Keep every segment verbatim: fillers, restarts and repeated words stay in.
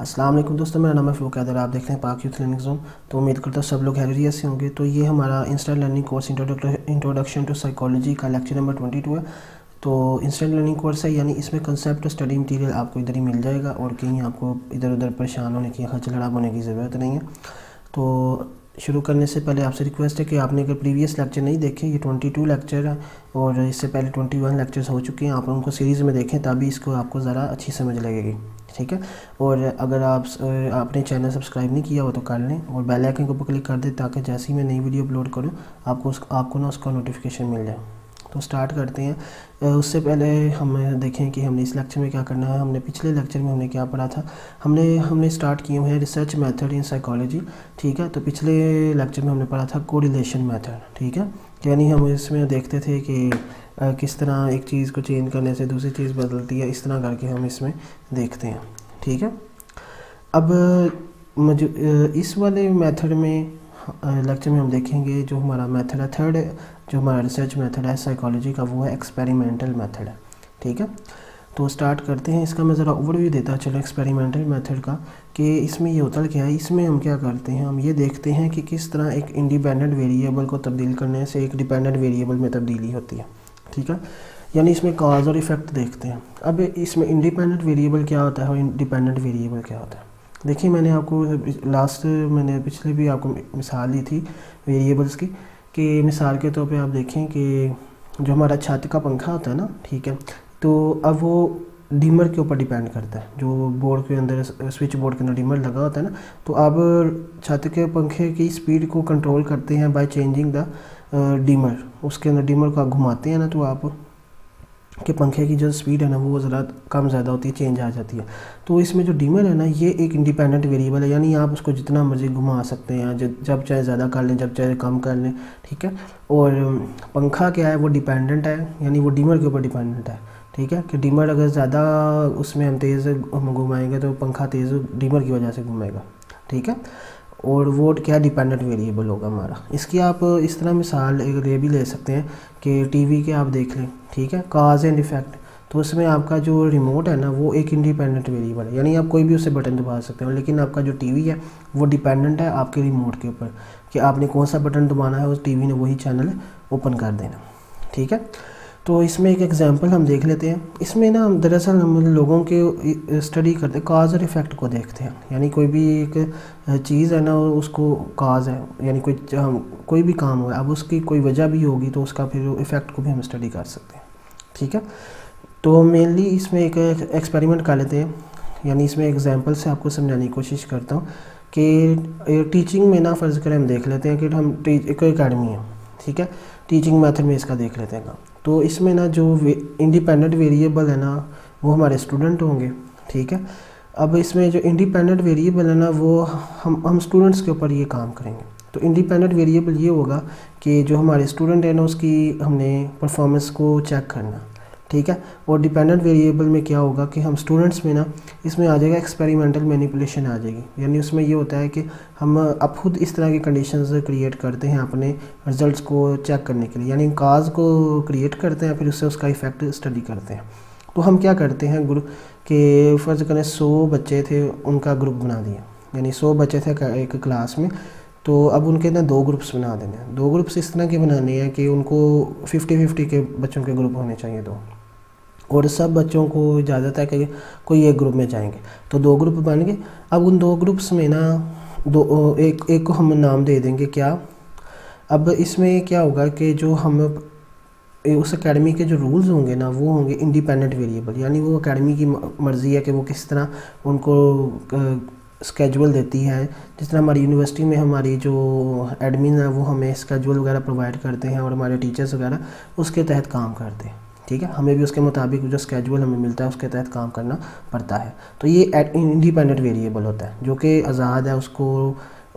अस्सलाम वालेकुम दोस्तों, मेरा नाम है फारूक हैदर। आप देख रहे हैं पाक यूथ लर्निंग ज़ोन। तो उम्मीद करता हूँ सब लोग खैरियत से होंगे। तो ये हमारा instant learning course introduction to psychology का लेक्चर नंबर ट्वेंटी टू है। तो इंस्टेंट लर्निंग कोर्स है, यानी इसमें कंसेप्ट स्टडी मटीरियल आपको इधर ही मिल जाएगा और कहीं आपको इधर उधर परेशान होने की, खर्च लड़ाब होने की ज़रूरत नहीं है। तो शुरू करने से पहले आपसे रिक्वेस्ट है कि आपने अगर प्रीवियस लेक्चर नहीं देखे, ये बाईस लेक्चर है और इससे पहले इक्कीस लेक्चर्स हो चुके हैं, आप उनको सीरीज़ में देखें तभी इसको आपको ज़रा अच्छी समझ लगेगी, ठीक है। और अगर आप आपने चैनल सब्सक्राइब नहीं किया हो तो कर लें और बेल आइकन को क्लिक कर दें ताकि जैसे ही मैं नई वीडियो अपलोड करूँ आपको उस, आपको ना उसका नोटिफिकेशन मिल जाए। तो स्टार्ट करते हैं। उससे पहले हम देखें कि हमने इस लेक्चर में क्या करना है। हमने पिछले लेक्चर में हमने क्या पढ़ा था, हमने हमने स्टार्ट किए हैं रिसर्च मेथड इन साइकोलॉजी, ठीक है। तो पिछले लेक्चर में हमने पढ़ा था कोरिलेशन मेथड, ठीक है। यानी हम इसमें देखते थे कि किस तरह एक चीज़ को चेंज करने से दूसरी चीज़ बदलती है, इस तरह करके हम इसमें देखते हैं, ठीक है। अब इस वाले मेथड में लेक्चर में हम देखेंगे जो हमारा मेथड है, थर्ड जो हमारा रिसर्च मेथड है साइकोलॉजी का, वो है एक्सपेरिमेंटल मेथड है, ठीक है। तो स्टार्ट करते हैं। इसका मैं ज़रा ओवरव्यू देता चलो एक्सपेरिमेंटल मेथड का कि इसमें ये होता क्या है। इसमें हम क्या करते हैं, हम ये देखते हैं कि किस तरह एक इंडिपेंडेंट वेरिएबल को तब्दील करने से एक डिपेंडेंट वेरिएबल में तब्दीली होती है, ठीक है। यानी इसमें कॉज और इफ़ेक्ट देखते हैं। अब इसमें इंडिपेंडेंट वेरिएबल क्या होता है और इंडिपेंडेंट वेरिएबल क्या होता है। देखिए, मैंने आपको लास्ट मैंने पिछले भी आपको मिसाल दी थी वेरिएबल्स की, कि मिसाल के तौर पे आप देखें कि जो हमारा छत का पंखा होता है ना, ठीक है, तो अब वो डिमर के ऊपर डिपेंड करता है। जो बोर्ड के अंदर, स्विच बोर्ड के अंदर डिमर लगा होता है ना, तो अब छत के पंखे की स्पीड को कंट्रोल करते हैं बाय चेंजिंग द डिमर। उसके अंदर डिमर को आप घुमाते हैं ना, तो आप के पंखे की जो स्पीड है ना वो ज़रा कम ज़्यादा होती है, चेंज आ जाती है। तो इसमें जो डिमर है ना, ये एक इंडिपेंडेंट वेरिएबल है, यानी आप उसको जितना मर्ज़ी घुमा सकते हैं, जब चाहे ज़्यादा कर लें, जब चाहे कम कर लें, ठीक है। और पंखा क्या है, वो डिपेंडेंट है, यानी वो डिमर के ऊपर डिपेंडेंट है, ठीक है। कि डिमर अगर ज़्यादा उसमें हम तेज़ हम घुमाएँगे तो पंखा तेज़ डिमर की वजह से घूमेगा, ठीक है। और वो क्या डिपेंडेंट वेरिएबल होगा हमारा। इसकी आप इस तरह मिसाल एक ये भी ले सकते हैं कि टीवी के आप देख लें, ठीक है, कॉज एंड इफेक्ट। तो उसमें आपका जो रिमोट है ना वो एक इंडिपेंडेंट वेरिएबल है, यानी आप कोई भी उसे बटन दबा सकते हो, लेकिन आपका जो टीवी है वो डिपेंडेंट है आपके रिमोट के ऊपर कि आपने कौन सा बटन दबाना है, उस टीवी ने वही चैनल ओपन कर देना, ठीक है। तो इसमें एक एग्जांपल हम देख लेते हैं। इसमें ना हम दरअसल हम लोगों के स्टडी करते हैं, काज और इफ़ेक्ट को देखते हैं, यानी कोई भी एक चीज़ है ना उसको काज है, यानी कोई हम कोई भी काम हो, अब उसकी कोई वजह भी होगी तो उसका फिर इफ़ेक्ट को भी हम स्टडी कर सकते हैं, ठीक है। तो मेनली इसमें एक एक्सपेरिमेंट कर लेते हैं, यानी इसमें एग्जाम्पल से आपको समझाने की कोशिश करता हूँ कि टीचिंग में ना फ़र्ज़ करें हम देख लेते हैं कि हम कोई अकेडमी है, ठीक है, टीचिंग मैथड में इसका देख लेते हैं काम। तो इसमें ना जो वे, इंडिपेंडेंट वेरिएबल है ना वो हमारे स्टूडेंट होंगे, ठीक है। अब इसमें जो इंडिपेंडेंट वेरिएबल है ना वो हम हम स्टूडेंट्स के ऊपर ये काम करेंगे। तो इंडिपेंडेंट वेरिएबल ये होगा कि जो हमारे स्टूडेंट है ना उसकी हमने परफॉर्मेंस को चेक करना, ठीक है। और डिपेंडेंट वेरिएबल में क्या होगा कि हम स्टूडेंट्स में ना इसमें आ जाएगा एक्सपेरिमेंटल मैनिपुलेशन आ जाएगी, यानी उसमें ये होता है कि हम अब खुद इस तरह की कंडीशंस क्रिएट करते हैं अपने रिजल्ट्स को चेक करने के लिए, यानी काज को क्रिएट करते हैं फिर उससे उसका इफेक्ट स्टडी करते हैं। तो हम क्या करते हैं, ग्रुप के फ़र्ज़ करें सौ बच्चे थे, उनका ग्रुप बना दिया, यानी सौ बच्चे थे एक क्लास में, तो अब उनके ना दो ग्रुप्स बना देने हैं। दो ग्रुप्स इस तरह के बनाने हैं कि उनको फिफ्टी फिफ्टी के बच्चों के ग्रुप होने चाहिए दो, और सब बच्चों को इजाज़त है कि कोई एक ग्रुप में जाएंगे। तो दो ग्रुप बन गए। अब उन दो ग्रुप्स में ना दो एक एक को हम नाम दे देंगे क्या। अब इसमें क्या होगा कि जो हम उस एकेडमी के जो रूल्स होंगे ना वो होंगे इंडिपेंडेंट वेरिएबल, यानी वो एकेडमी की मर्ज़ी है कि वो किस तरह उनको स्केड्यूल देती है। जिस तरह हमारी यूनिवर्सिटी में हमारी जो एडमिन है वो हमें स्केड्यूल वगैरह प्रोवाइड करते हैं और हमारे टीचर्स वगैरह उसके तहत काम करते हैं, ठीक है। हमें भी उसके मुताबिक जो स्केड्यूल हमें मिलता है उसके तहत काम करना पड़ता है। तो ये इंडिपेंडेंट वेरिएबल होता है जो कि आज़ाद है, उसको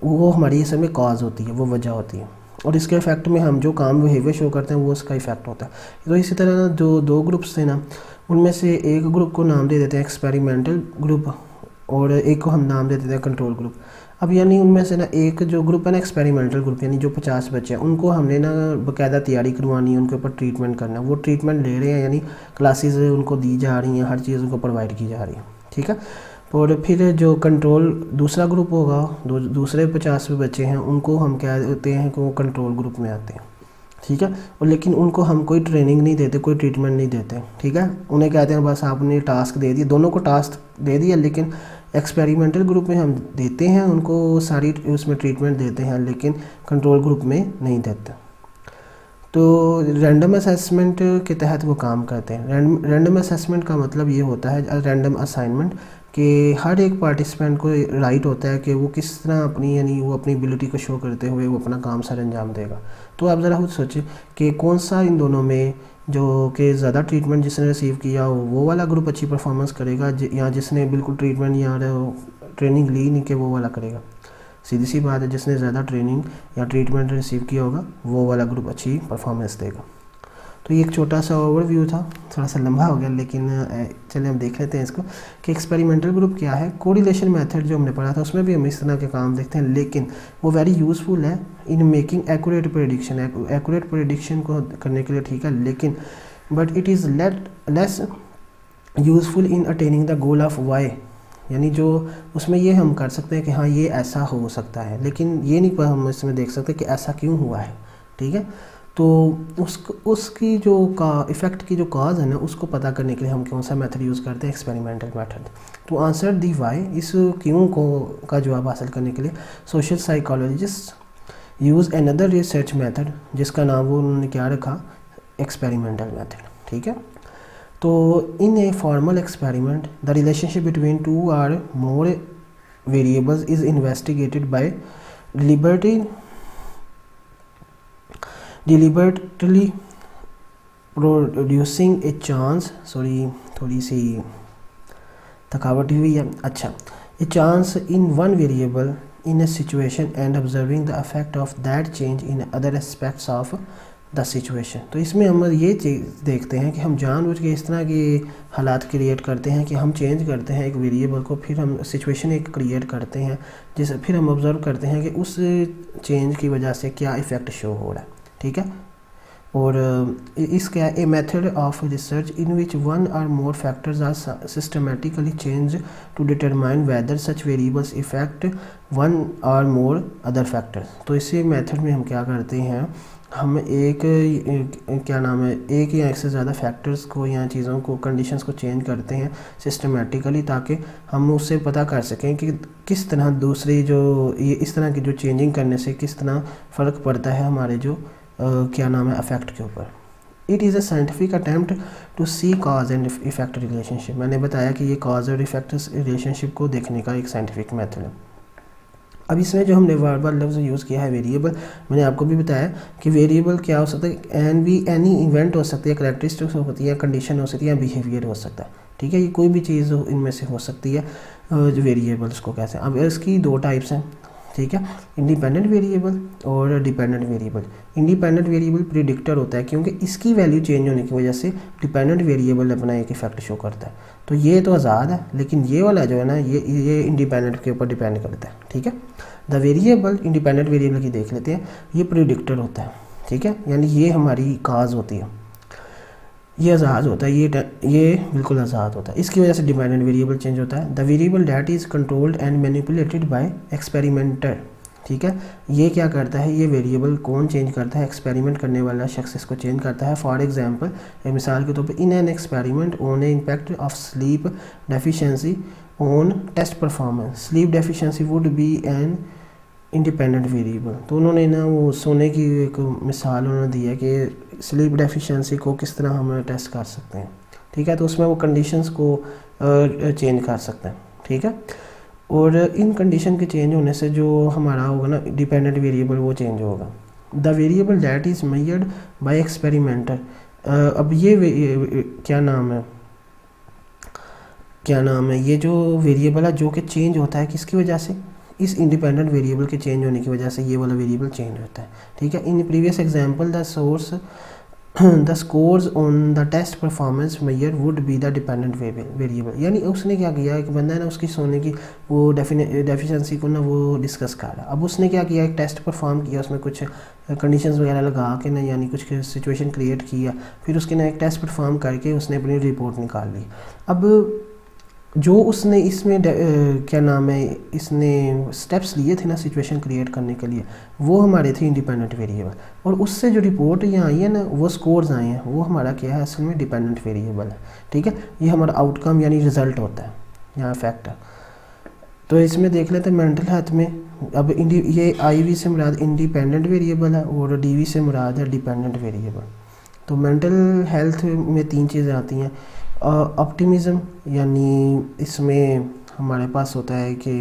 वो हमारी इस में कॉज होती है, वो वजह होती है, और इसके इफेक्ट में हम जो काम बिहेवियर शो करते हैं वो उसका इफेक्ट होता है। तो इसी तरह ना जो दो ग्रुप्स थे ना उनमें से एक ग्रुप को नाम दे देते हैं एक्सपेरिमेंटल ग्रुप और एक को हम नाम दे देते हैं कंट्रोल ग्रुप। अब यानी उनमें से ना एक जो ग्रुप है ना एक्सपेरिमेंटल ग्रुप, यानी जो पचास बच्चे हैं उनको हमने ना बाकायदा तैयारी करवानी है, उनके ऊपर ट्रीटमेंट करना, वो ट्रीटमेंट ले रहे हैं, यानी क्लासेस उनको दी जा रही हैं, हर चीज़ उनको प्रोवाइड की जा रही है, ठीक है। और फिर जो कंट्रोल दूसरा ग्रुप होगा, दो दूसरे पचास बच्चे हैं, उनको हम क्या देते हैं कि वो कंट्रोल ग्रुप में आते हैं, ठीक है। और लेकिन उनको हम कोई ट्रेनिंग नहीं देते, कोई ट्रीटमेंट नहीं देते, ठीक है। उन्हें कहते हैं बस आपने टास्क दे दिए, दोनों को टास्क दे दिया, लेकिन एक्सपेरिमेंटल ग्रुप में हम देते हैं उनको सारी उसमें ट्रीटमेंट देते हैं, लेकिन कंट्रोल ग्रुप में नहीं देते। तो रैंडम असेसमेंट के तहत वो काम करते हैं। रैंडम रैंडम असेसमेंट का मतलब ये होता है, रैंडम असाइनमेंट, कि हर एक पार्टिसिपेंट को राइट होता है कि वो किस तरह अपनी यानी वो अपनी एबिलिटी को शो करते हुए वो अपना काम सर अंजाम देगा। तो आप ज़रा खुद सोचें कि कौन सा इन दोनों में जो कि ज़्यादा ट्रीटमेंट जिसने रिसीव किया हो वो वाला ग्रुप अच्छी परफॉर्मेंस करेगा, या जिसने बिल्कुल ट्रीटमेंट या ट्रेनिंग ली नहीं कि वो वाला करेगा। सीधी सी बात है, जिसने ज़्यादा ट्रेनिंग या ट्रीटमेंट रिसीव किया होगा वो वाला ग्रुप अच्छी परफॉर्मेंस देगा। तो ये एक छोटा सा ओवरव्यू था, थोड़ा सा लंबा हो गया, लेकिन चलिए हम देख लेते हैं इसको कि एक्सपेरिमेंटल ग्रुप क्या है। कोरिलेशन मेथड जो हमने पढ़ा था उसमें भी हम इस तरह के काम देखते हैं, लेकिन वो वेरी यूज़फुल है in making accurate prediction, accurate prediction को करने के लिए, ठीक है। लेकिन but it is let less useful in attaining the goal of why, यानी जो उसमें ये हम कर सकते हैं कि हाँ ये ऐसा हो सकता है, लेकिन ये नहीं पर हम इसमें देख सकते कि ऐसा क्यों हुआ है, ठीक है। तो उस उसकी जो का इफ़ेक्ट की जो काज है ना, उसको पता करने के लिए हम कौन सा मेथड यूज़ करते हैं, experimental method. To answer the why, इस क्यों को का जवाब हासिल करने के लिए social psychologist use another research method, जिसका नाम वो उन्होंने क्या रखा, एक्सपेरिमेंटल मेथड, ठीक है। तो in a formal experiment the relationship between two or more variables is investigated by deliberately deliberately producing a chance, sorry थोड़ी सी थकावट हुई है, अच्छा, a chance in one variable in a situation and observing the effect of that change in other aspects of the situation। तो इसमें हम ये चीज़ देखते हैं कि हम जानबूझ के इस तरह के हालात क्रिएट करते हैं कि हम चेंज करते हैं एक वेरिएबल को, फिर हम सिचुएशन एक क्रिएट करते हैं जिस फिर हम ऑब्ज़र्व करते हैं कि उस चेंज की वजह से क्या इफ़ेक्ट शो हो रहा है, ठीक है। और इसका a method of research in which one or more factors are systematically change to determine whether such variables effect one or more other factors. तो इसी मेथड में हम क्या करते हैं, हम एक क्या नाम है एक या एक से ज़्यादा फैक्टर्स को या चीज़ों को कंडीशंस को चेंज करते हैं सिस्टमेटिकली, ताकि हम उससे पता कर सकें कि किस तरह दूसरी जो ये इस तरह की जो चेंजिंग करने से किस तरह फ़र्क पड़ता है हमारे जो Uh, क्या नाम है अफेक्ट के ऊपर। It is a scientific attempt to see cause and effect relationship. मैंने बताया कि ये कॉज और इफेक्ट रिलेशनशिप को देखने का एक साइंटिफिक मेथड है। अब इसमें जो हमने बार बार लफ्ज़ यूज़ किया है वेरिएबल, मैंने आपको भी बताया कि वेरिएबल क्या हो सकता है, एन बी एनी इवेंट हो सकती है, करैक्टरिस्टिक्स होती है, कंडीशन हो सकती है, बिहेवियर हो सकता है, ठीक है। ये कोई भी चीज़ इनमें से हो सकती है जो वेरिएबल्स को कहते हैं। अब इसकी दो टाइप्स हैं, ठीक है, इंडिपेंडेंट वेरिएबल और dependent variable. Independent variable predictor होता है, क्योंकि इसकी वैल्यू चेंज होने की वजह से डिपेंडेंट वेरिएबल अपना एक इफेक्ट शो करता है। तो ये तो आज़ाद है, लेकिन ये वाला जो है ना ये ये इंडिपेंडेंट के ऊपर डिपेंड करता है, ठीक है। द वेरिएबल, इंडिपेंडेंट वेरिएबल की देख लेते हैं, ये प्रिडिक्टर होता है, ठीक है, यानी ये हमारी काज होती है, ये आज़ाद होता है, ये ये बिल्कुल आज़ाद होता है, इसकी वजह से डिपेंडेंट वेरिएबल चेंज होता है। The variable that is controlled and manipulated by experimenter, ठीक है। ये क्या करता है, ये वेरिएबल कौन चेंज करता है, एक्सपेरिमेंट करने वाला शख्स इसको चेंज करता है। फॉर एग्जांपल, मिसाल के तौर पर, in an experiment on a impact of sleep deficiency on test performance, sleep deficiency would be an independent variable. तो उन्होंने ना वो सोने की एक मिसाल उन्होंने दी है कि स्लीप डेफिशिएंसी को किस तरह हम टेस्ट कर सकते हैं, ठीक है। तो उसमें वो कंडीशंस को चेंज कर सकते हैं, ठीक है। और इन कंडीशन के चेंज होने से जो हमारा होगा ना डिपेंडेंट वेरिएबल वो चेंज होगा। The variable that is measured by experimenter, अब ये क्या नाम है क्या नाम है ये जो वेरिएबल है जो कि चेंज होता है किसकी वजह से, इस इंडिपेंडेंट वेरिएबल के चेंज होने की वजह से ये वाला वेरिएबल चेंज होता है, ठीक है। In previous example the source the scores on the test performance measure would be the dependent variable, यानी उसने क्या किया, एक बंदा है ना उसकी सोने की वो डेफिशिएंसी को ना वो डिस्कस कर रहा है। अब उसने क्या किया, एक टेस्ट परफॉर्म किया, उसमें कुछ कंडीशंस वगैरह लगा के ना यानी कुछ सिचुएशन क्रिएट किया, फिर उसके ना एक टेस्ट परफॉर्म करके उसने अपनी रिपोर्ट निकाल ली। अब जो उसने इसमें क्या नाम है इसने स्टेप्स लिए थे ना सिचुएशन क्रिएट करने के लिए, वो हमारे थे इंडिपेंडेंट वेरिएबल, और उससे जो रिपोर्ट यहाँ आई है ना वो स्कोर्स आए हैं, वो हमारा क्या है असल में डिपेंडेंट वेरिएबल है। ठीक है, ये हमारा आउटकम यानी रिजल्ट होता है यहाँ फैक्टर। तो इसमें देख लेते हैं मेंटल हेल्थ में, अब इंडी ये आई वी से मुराद इंडिपेंडेंट वेरिएबल है और डी वी से मुराद है डिपेंडेंट वेरिएबल। तो मेंटल हेल्थ में तीन चीज़ें आती हैं, ऑप्टिमिज़म यानी इसमें हमारे पास होता है कि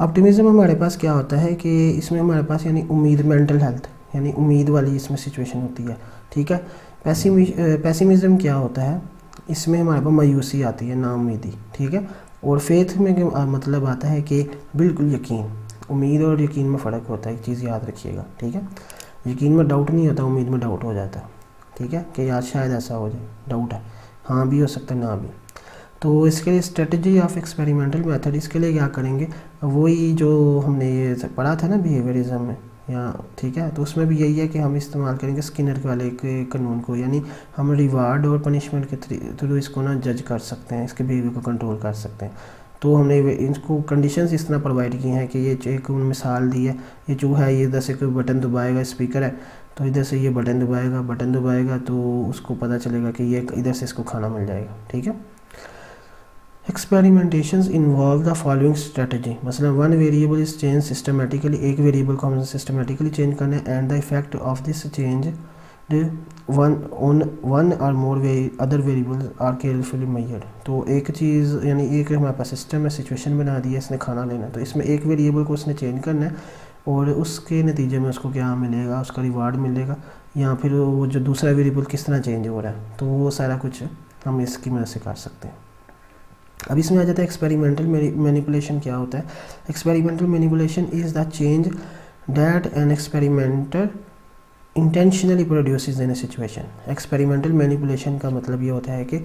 ऑप्टिमिज़म हमारे पास क्या होता है कि इसमें हमारे पास यानी उम्मीद, मेंटल हेल्थ यानी उम्मीद वाली इसमें सिचुएशन होती है। ठीक है, पेसिमिज़म क्या होता है, इसमें हमारे पास मायूसी आती है, नाउम्मीदी। ठीक है, और फेथ में मतलब आता है कि बिल्कुल यकीन, उम्मीद और यकीन में फ़र्क होता है, एक चीज़ याद रखिएगा। ठीक है, यकीन में डाउट नहीं होता, उम्मीद में डाउट हो जाता है। ठीक है, कि यार शायद ऐसा हो जाए, डाउट है, हाँ भी हो सकता है ना भी। तो इसके लिए स्ट्रेटजी ऑफ एक्सपेरिमेंटल मेथड, इसके लिए क्या करेंगे, वही जो हमने ये पढ़ा था ना बिहेवियरिज्म में या, ठीक है, तो उसमें भी यही है कि हम इस्तेमाल करेंगे स्किनर वाले के कानून को, यानी हम रिवार्ड और पनिशमेंट के थ्रू इसको ना जज कर सकते हैं, इसके बिहेवियर को कंट्रोल कर सकते हैं। तो हमने इनको कंडीशंस इस तरह प्रोवाइड की हैं कि ये एक मिसाल दी है, ये चूहा है, ये इधर से कोई बटन दबाएगा, स्पीकर है तो इधर से ये बटन दबाएगा, बटन दबाएगा तो उसको पता चलेगा कि ये इधर से इसको खाना मिल जाएगा। ठीक है, experimentations involve the following strategy, मतलब one variable is change systematically, एक वेरिएबल को हमने सिस्टमेटिकली चेंज करना है, and the effect of this change one on one और more other variables are carefully measured. तो एक चीज़ यानी एक हमारे पास सिस्टम में सिचुएशन बना दी है, इसने खाना लेना, तो इसमें एक वेरिएबल को उसने चेंज करना है और उसके नतीजे में उसको क्या मिलेगा, उसका रिवार्ड मिलेगा, या फिर वो जो दूसरा वेरिएबल किस तरह चेंज हो रहा है, तो वो सारा कुछ हम इसकी मदद से कर सकते हैं। अब इसमें आ जाता है एक्सपेरिमेंटल मैनिपुलेशन क्या होता है। Experimental manipulation is the change that an experimenter intentionally produces in a situation. Experimental manipulation का मतलब ये होता है कि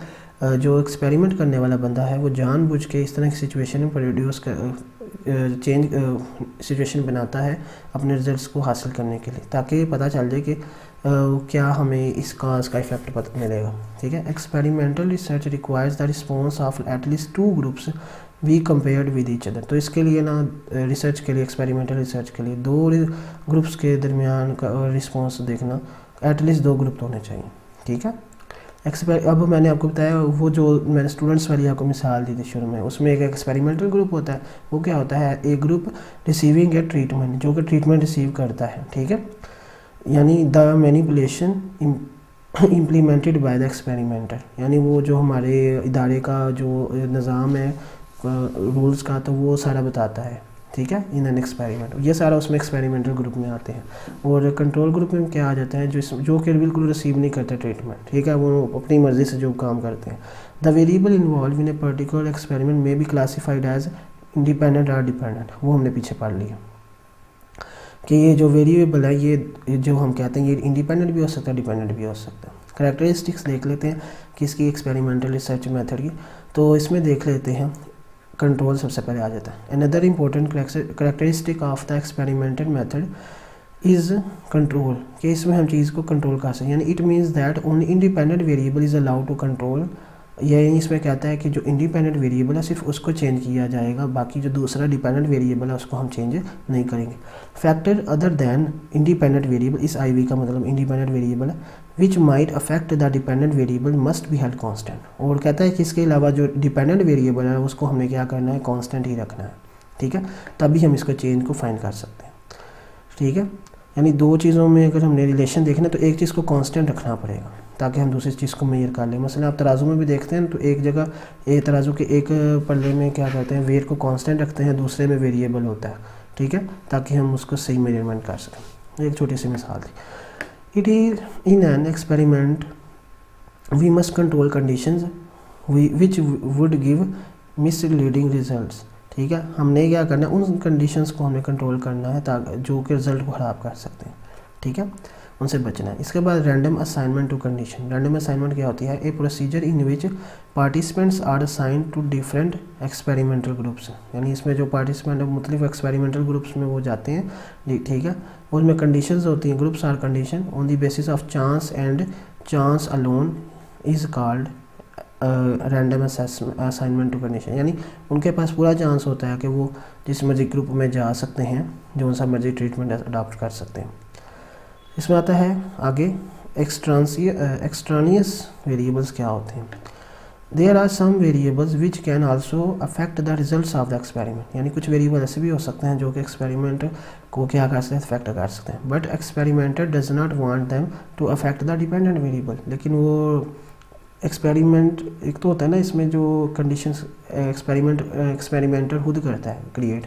जो एक्सपेरिमेंट करने वाला बंदा है वो जानबूझ के इस तरह की सिचुएशन प्रोड्यूस कर चेंज सिचुएशन बनाता है अपने रिजल्ट्स को हासिल करने के लिए, ताकि पता चल जाए कि क्या हमें इस काज का इफेक्ट पता मिलेगा। ठीक है, experimental research requires the response of at least two groups we compared with each other. तो इसके लिए ना रिसर्च के लिए, एक्सपेरिमेंटल रिसर्च के लिए दो ग्रुप्स के दरमियान का रिस्पॉन्स देखना, एटलीस्ट दो ग्रुप होने चाहिए। ठीक है, एक्सपेर अब मैंने आपको बताया वो जो मैंने स्टूडेंट्स वाली आपको मिसाल दी थी शुरू में, उसमें एक एक्सपेरिमेंटल ग्रुप होता है, वो क्या होता है, एक ग्रुप रिसीविंग ए ट्रीटमेंट, जो कि ट्रीटमेंट रिसीव करता है। ठीक है, यानी the manipulation implemented by the experimenter, यानी वो जो हमारे इदारे का जो निज़ाम है रूल्स का, तो वो सारा बताता है। ठीक है, इन एन एक्सपेरिमेंट, ये सारा उसमें एक्सपेरिमेंटल ग्रुप में आते हैं। और कंट्रोल ग्रुप में क्या आ जाता है, जो जो कि बिल्कुल रिसीव नहीं करते ट्रीटमेंट। ठीक है, वो अपनी मर्ज़ी से जो काम करते हैं। The variable involve in a particular experiment में बी क्लासीफाइड एज इंडिपेंडेंट और डिपेंडेंट, वो हमने पीछे पढ़ लिया कि ये जो वेरिएबल है ये जो हम कहते हैं ये इंडिपेंडेंट भी हो सकता है, डिपेंडेंट भी हो सकता है। करैक्टरिस्टिक्स देख लेते हैं कि इसकी एक्सपेरिमेंटल रिसर्च मेथड की, तो इसमें देख लेते हैं कंट्रोल सबसे पहले आ जाता है। Another important characteristic of the experimental method is control, कि इसमें हम चीज़ को कंट्रोल कर सकते हैं, यानी it means that only independent variable is allowed to control, यानी इसमें कहता है कि जो इंडिपेंडेंट वेरिएबल है सिर्फ उसको चेंज किया जाएगा, बाकी जो दूसरा डिपेंडेंट वेरिएबल है उसको हम चेंज नहीं करेंगे। Factor other than independent variable, इस आई वी का मतलब इंडिपेंडेंट वेरिएबल है, which might affect the dependent variable must be held constant, और कहता है कि इसके अलावा जो डिपेंडेंट वेरिएबल है उसको हमने क्या करना है, कांस्टेंट ही रखना है। ठीक है, तभी हम इसको चेंज को फाइंड कर सकते हैं। ठीक है, यानी दो चीज़ों में अगर हमने रिलेशन देखना तो एक चीज़ को कांस्टेंट रखना पड़ेगा ताकि हम दूसरी चीज़ को मेजर कर लें। मसलन आप तराजू में भी देखते हैं तो एक जगह एक तराजू के एक पल्ले में क्या करते हैं, वेट को कांस्टेंट रखते हैं, दूसरे में वेरिएबल होता है। ठीक है, ताकि हम उसको सही मेजरमेंट कर सकें। एक छोटी सी मिसाल थी, it is in an experiment we must control conditions which would give misleading results. ठीक है, हमने क्या करना है, उन कंडीशंस को हमें कंट्रोल करना है ताकि जो कि रिज़ल्ट को ख़राब कर सकते हैं। ठीक है, उनसे बचना है। इसके बाद random assignment to condition, random assignment क्या होती है, a procedure in which participants are assign to different experimental groups, यानी इसमें जो पार्टिसिपेंट है मुख्तलिफ एक्सपेरिमेंटल ग्रुप्स में वो जाते हैं। ठीक है, उसमें कंडीशंस होती हैं, groups are condition on the basis of chance and chance alone is called random assignment to condition, यानी उनके पास पूरा चांस होता है कि वो जिस मर्जी ग्रुप में जा सकते हैं, जो सा मर्जी ट्रीटमेंट अडाप्ट कर सकते हैं। इसमें आता है आगे एक्सट्रानियस वेरिएबल्स क्या होते हैं। There are some variables which can also affect the results of the experiment, यानी कुछ वेरिएबल ऐसे भी हो सकते हैं जो कि एक्सपेरिमेंट को क्या कर सकते हैं, अफेक्ट कर सकते हैं। But experimenter does not want them to affect the dependent variable, लेकिन वो एक्सपेरिमेंट एक तो होता है ना इसमें जो कंडीशंस एक्सपेरिमेंट एक्सपेरिमेंटर खुद करता है क्रिएट,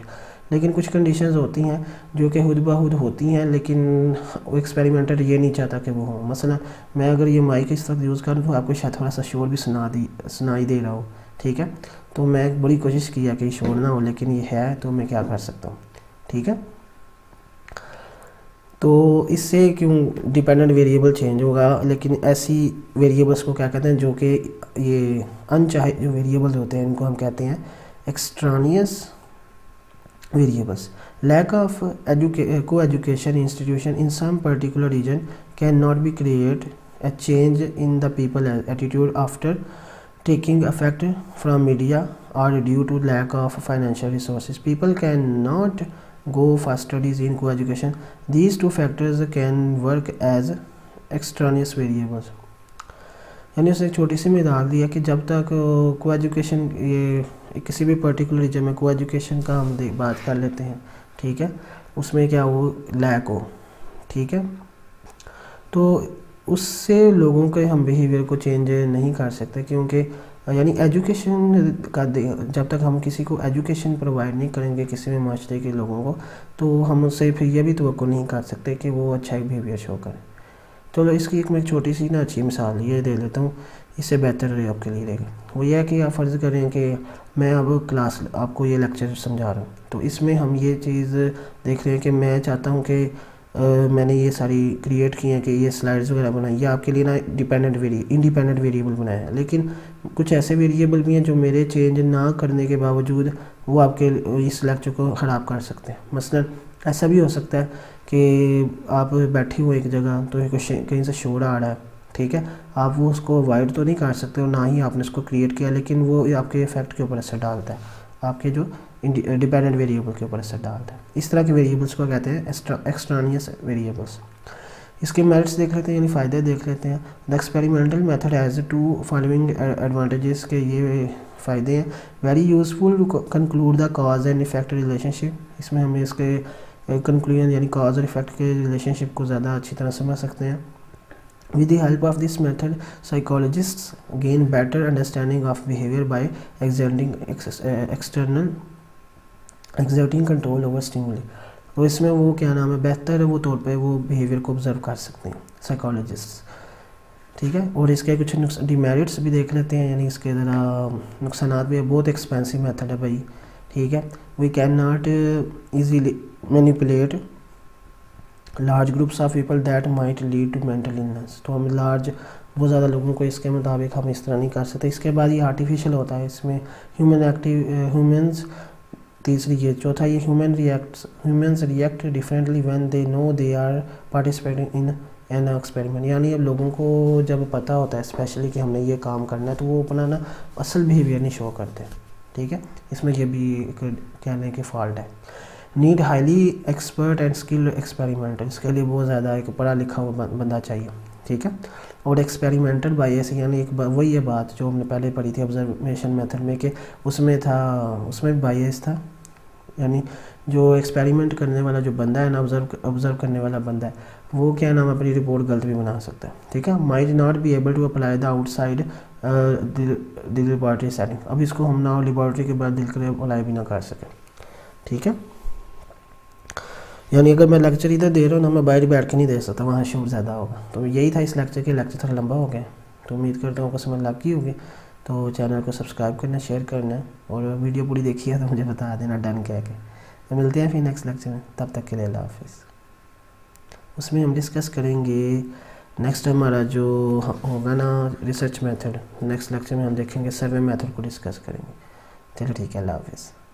लेकिन कुछ कंडीशंस होती हैं जो कि खुद ब खुद होती हैं, लेकिन वो एक्सपेरिमेंटर ये नहीं चाहता कि वो हो। मसलन मैं अगर ये माइक इस तरह यूज़ करूँ तो आपको शायद थोड़ा सा शोर भी सुना दी सुनाई दे रहा हो, ठीक है। तो मैं बड़ी कोशिश की है कि शोर ना हो, लेकिन ये है तो मैं क्या कर सकता हूँ, ठीक है। तो इससे क्यों डिपेंडेंट वेरिएबल चेंज होगा, लेकिन ऐसी वेरिएबल्स को क्या कहते हैं जो कि ये अनचाहे जो वेरिएबल्स होते हैं इनको हम कहते हैं एक्सट्रानियस वेरिएबल्स। लैक ऑफ को education institution in some particular region can not be create a change in the people attitude after taking affect from media और due to lack of financial resource people can not go for studies in co-education. These two factors can work as extraneous variables. यानी उसने छोटी सी में डाल दिया कि जब तक co-education ये किसी भी पर्टिकुलर रीजन में co-education का हम बात कर लेते हैं, ठीक है, उसमें क्या वो लैक हो, ठीक है, तो उससे लोगों के हम बिहेवियर को चेंज नहीं कर सकते, क्योंकि यानी एजुकेशन का जब तक हम किसी को एजुकेशन प्रोवाइड नहीं करेंगे किसी भी माशरे के लोगों को, तो हम उससे फिर यह भी तवक्को नहीं कर सकते कि वो अच्छा बिहेवियर शो करें। चलो तो इसकी एक मैं छोटी सी ना अच्छी मिसाल ये दे लेता हूँ, इससे बेहतर रहे आपके लिए रहेगा। वो यह है कि आप फ़र्ज़ करें कि मैं अब क्लास आपको ये लेक्चर समझा रहा हूँ, तो इसमें हम ये चीज़ देख रहे हैं कि मैं चाहता हूँ कि Uh, मैंने ये सारी क्रिएट की हैं कि ये स्लाइड्स वगैरह बनाई, ये आपके लिए ना डिपेंडेंट वेरी इंडिपेंडेंट वेरिएबल बनाया है, लेकिन कुछ ऐसे वेरिएबल भी हैं जो मेरे चेंज ना करने के बावजूद वो आपके इस लेक्चर को ख़राब कर सकते हैं। मसलन ऐसा भी हो सकता है कि आप बैठे हो एक जगह तो कहीं से शोर आ रहा है, ठीक है, आप वो उसको अवॉइड तो नहीं कर सकते और ना ही आपने उसको क्रिएट किया, लेकिन वो आपके इफेक्ट के ऊपर असर डालता है, आपके जो डिपेंडेंट वेरिएबल के ऊपर असर डालता है। इस तरह के वेरिएबल्स को कहते हैं एक्सट्रानियस वेरिएबल्स। इसके मेरिट्स देख लेते हैं, यानी फ़ायदे देख लेते हैं। The experimental method has to following advantages के ये फ़ायदे हैं। Very useful to conclude the cause and effect relationship, इसमें हम इसके कंक्लूजन यानी कॉज और इफेक्ट के रिलेशनशिप को ज़्यादा अच्छी तरह समझ सकते हैं। With the help of this method, psychologists gain better understanding of behavior by exerting ex, uh, external exerting control over stimuli. तो इसमें वो क्या नाम है बेहतर वो तौर पे वो बिहेवियर को ऑब्जर्व कर सकते हैं साइकोलॉजिस्ट, ठीक है। और इसके कुछ डिमेरिट्स भी देख लेते हैं, यानी इसके ज़रा नुकसान भी है। बहुत एक्सपेंसिव मेथड है भाई, ठीक है। We can not easily manipulate large groups of people that might lead to mental illness, तो हम लार्ज बहुत ज़्यादा लोगों को इसके मुताबिक हम इस तरह नहीं कर सकते। इसके बाद ये आर्टिफिशियल होता है, इसमें ह्यूमन एक्टिव ह्यूमंस तीसरी ये चौथा ये human reacts humans react differently when they know they are participating in an experiment, यानी अब लोगों को जब पता होता है स्पेशली कि हमने ये काम करना है तो वो अपना ना असल बिहेवियर नहीं शो करते, ठीक है। इसमें यह भी एक कहने की फॉल्ट है। Need highly expert and skilled experimenter, इसके लिए बहुत ज़्यादा एक पढ़ा लिखा हुआ बंदा चाहिए, ठीक है। और एक्सपेरिमेंटर बायस यानी एक वही है बात जो हमने पहले पढ़ी थी ऑब्जर्वेशन मेथड में कि उसमें था उसमें बायस था, यानी जो एक्सपेरिमेंट करने वाला जो बंदा है ना ऑब्जर्व ऑब्जर्व करने वाला बंदा है वो क्या नाम अपनी रिपोर्ट गलत भी बना सकता है, ठीक है। Might not be able to apply the outside the laboratory setting, अब इसको हम ना लेबॉरेटरी के बाद दिल कर अप्लाई भी ना कर सकें, ठीक है। यानी अगर मैं लेक्चर इधर दे रहा हूँ ना मैं बाहर बैठ के नहीं दे सकता, वहाँ शोर ज़्यादा होगा। तो यही था इस लेक्चर के लेक्चर थोड़ा लंबा हो गया, तो उम्मीद करता हूँ आपको समझ लगी होगी। तो चैनल को सब्सक्राइब करना, शेयर करना और वीडियो पूरी देखिए तो मुझे बता देना डन क्या है। तो मिलते हैं फिर नेक्स्ट लेक्चर में, तब तक के लिए अल्लाह हाफिज़। उसमें हम डिस्कस करेंगे नेक्स्ट हमारा जो होगा ना रिसर्च मैथड, नेक्स्ट लेक्चर में हम देखेंगे सर्वे मैथड को डिस्कस करेंगे। चलो ठीक है, अल्लाह हाफिज़।